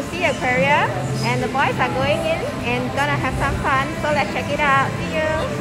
to S.E.A. Aquarium, and the boys are going in and gonna have some fun, so let's check it out. See you!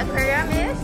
Aquarium is?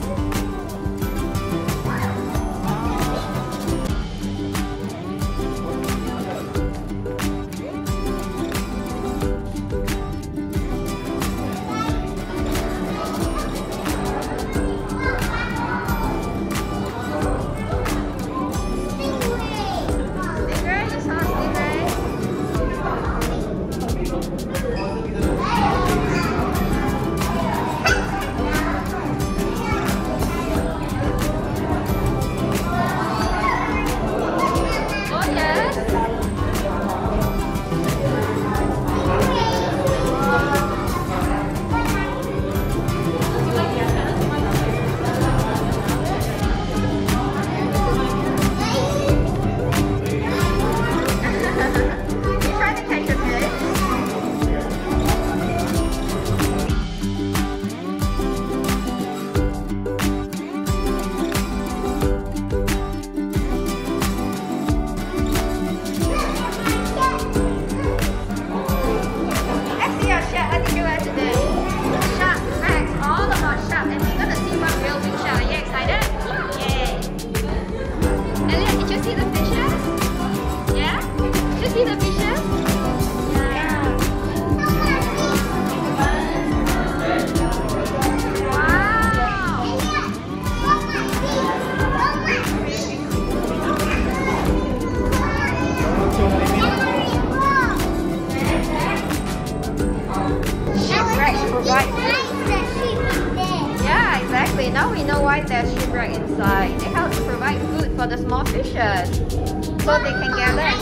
Stingray, you saw stingray? Now we know why there's shipwreck inside. They help to provide food for the small fishes so they can gather.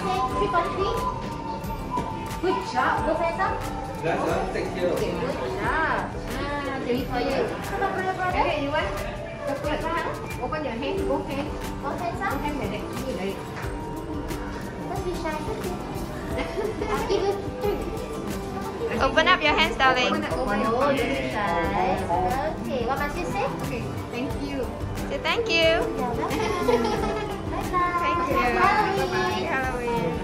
Good job. Go, Faisal. That's all. Thank you. Okay, good job. Ready for you. Okay, you want? Chocolate, huh? Open your hand. Both hands. Both hands up. Hand like that. Give me that. Don't be shy. I'll give you three. Open up your hands, darling. Open up. Open up. Don't be shy. Okay. What must you say? Okay. Thank you. Say thank you. Bye bye. Thank you. Happy Halloween.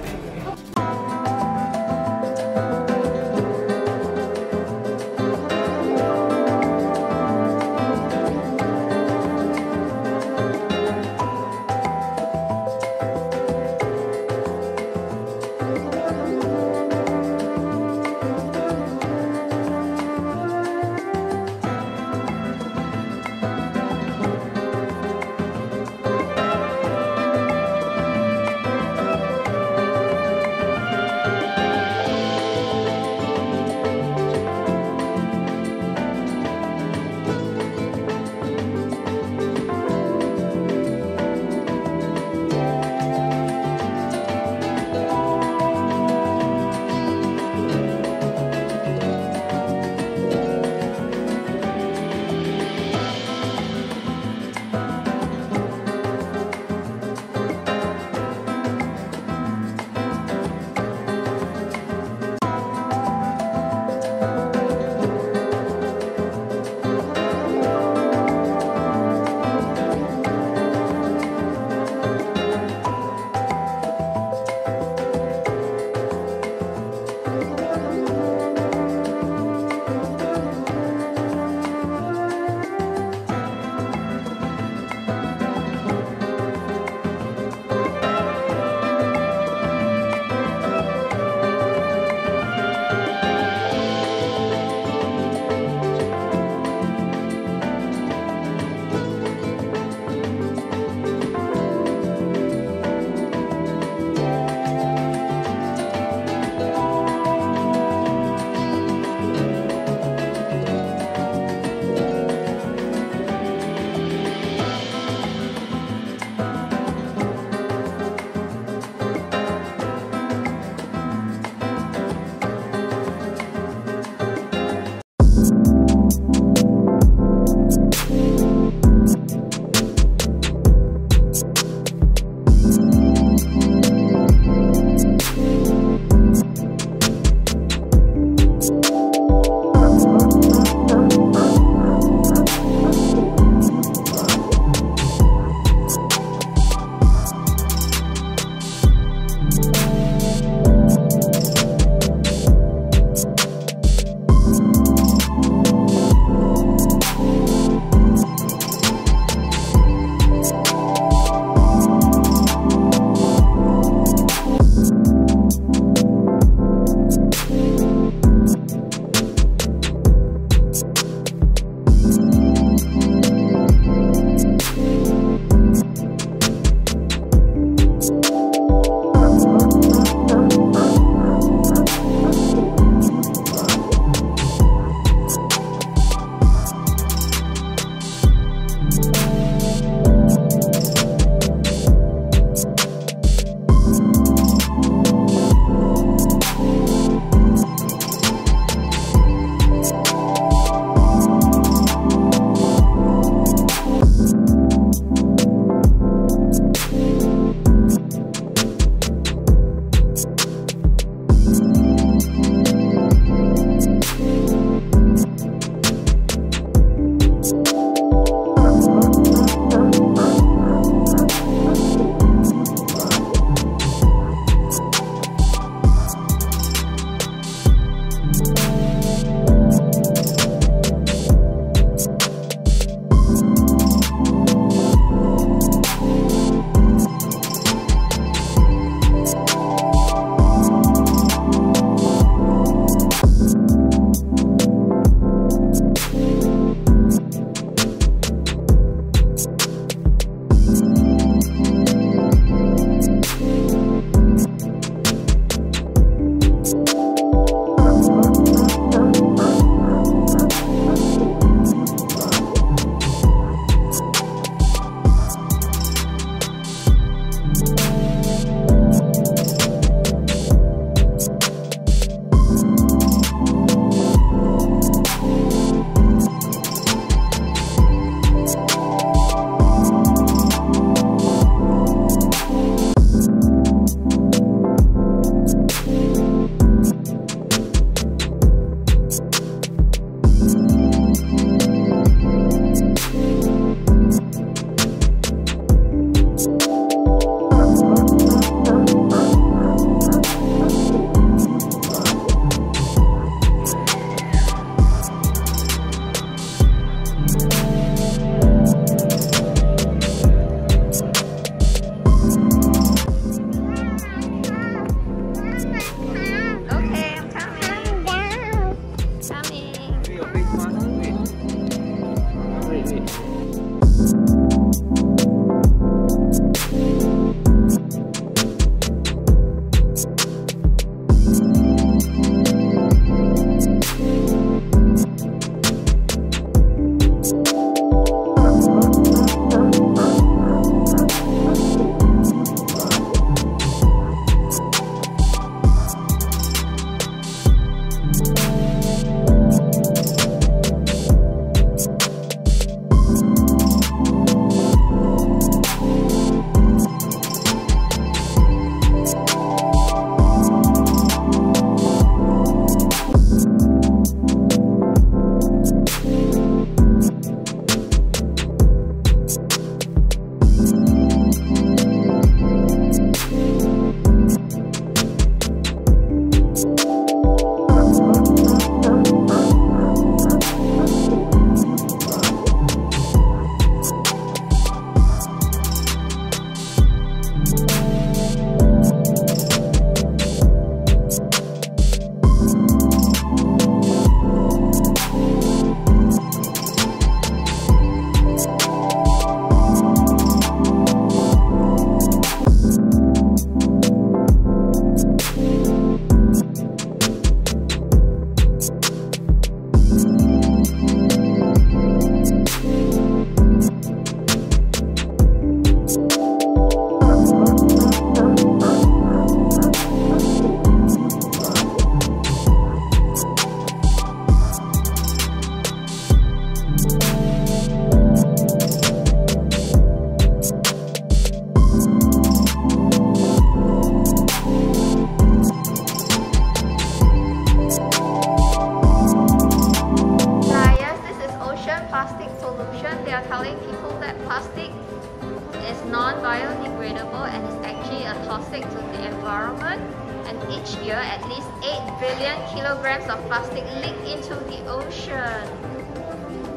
carbon, and each year at least 8 billion kilograms of plastic leak into the ocean.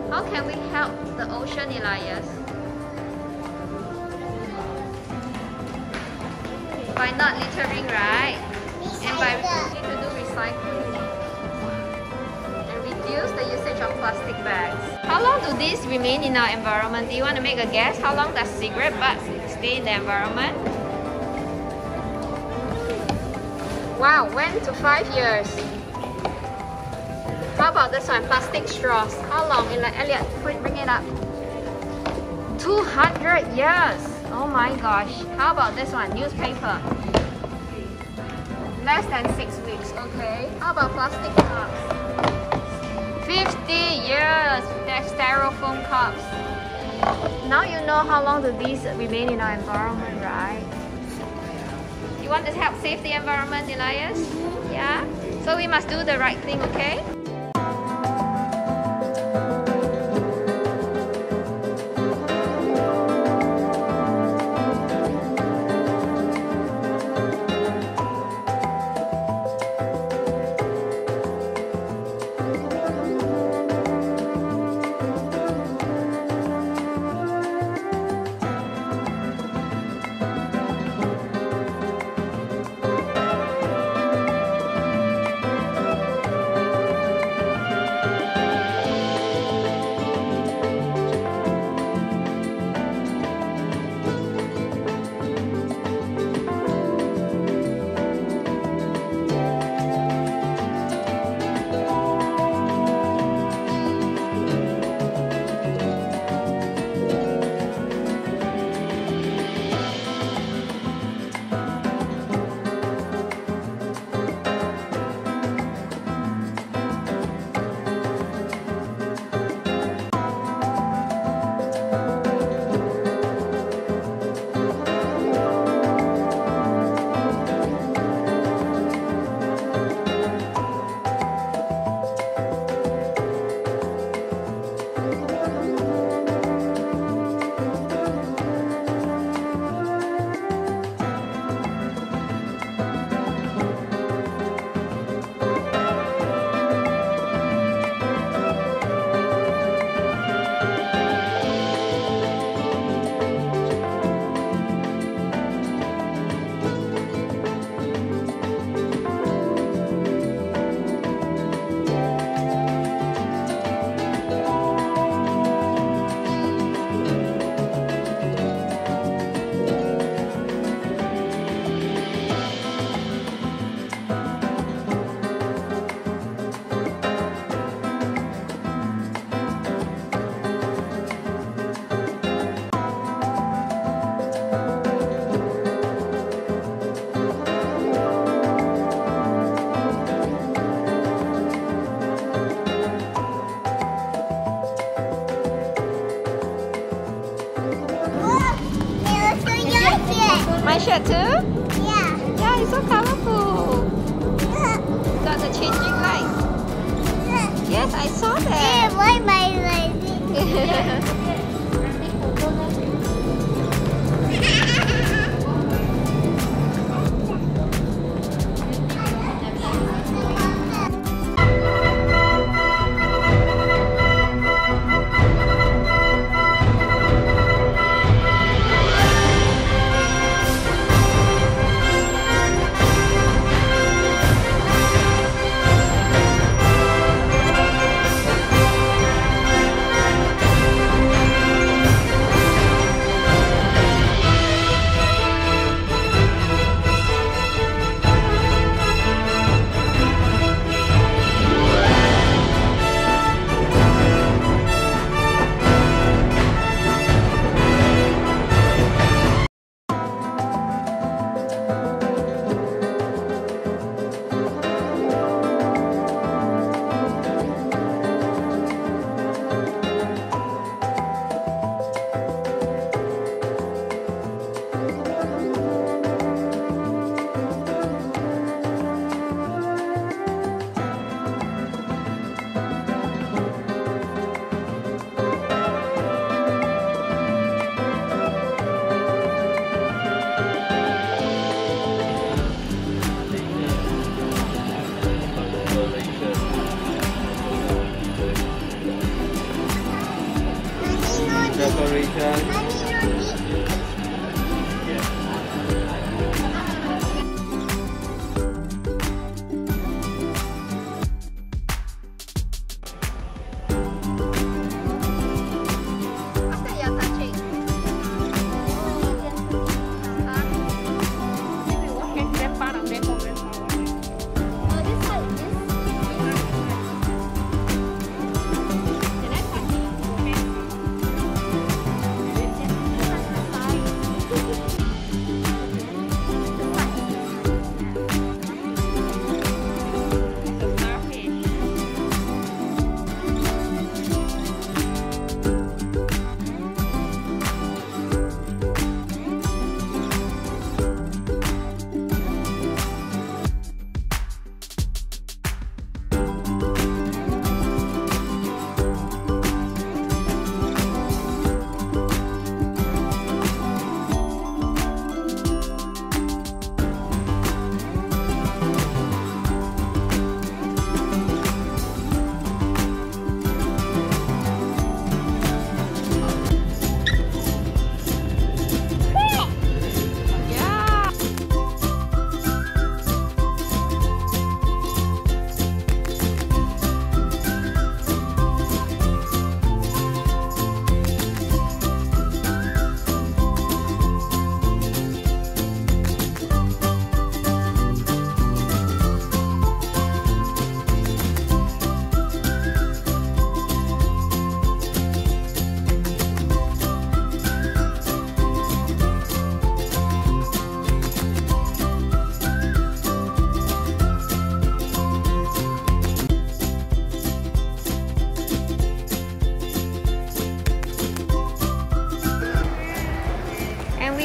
How can we help the ocean, Elias? By not littering, right? Recycle. And by to do recycling and reduce the usage of plastic bags. How long do these remain in our environment? Do you want to make a guess? How long does cigarette butts stay in the environment? Wow, 1 to 5 years. How about this one, plastic straws? How long? Elliot, bring it up. 200 years! Oh my gosh. How about this one, newspaper? Less than 6 weeks, okay. How about plastic cups? 50 years! They're styrofoam cups. Now you know how long do these remain in our environment, right? You want to help save the environment, Elias? Mm-hmm. Yeah? So we must do the right thing, okay? My shirt too? Yeah. Yeah, it's so colorful. Got the changing lights. Yes, I saw that. Yeah, why my lights?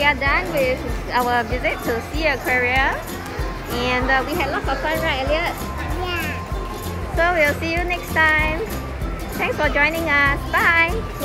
We are done with our visit to S.E.A. Aquarium, and we had lots of fun, right, Elliot? Yeah. So we'll see you next time. Thanks for joining us. Bye.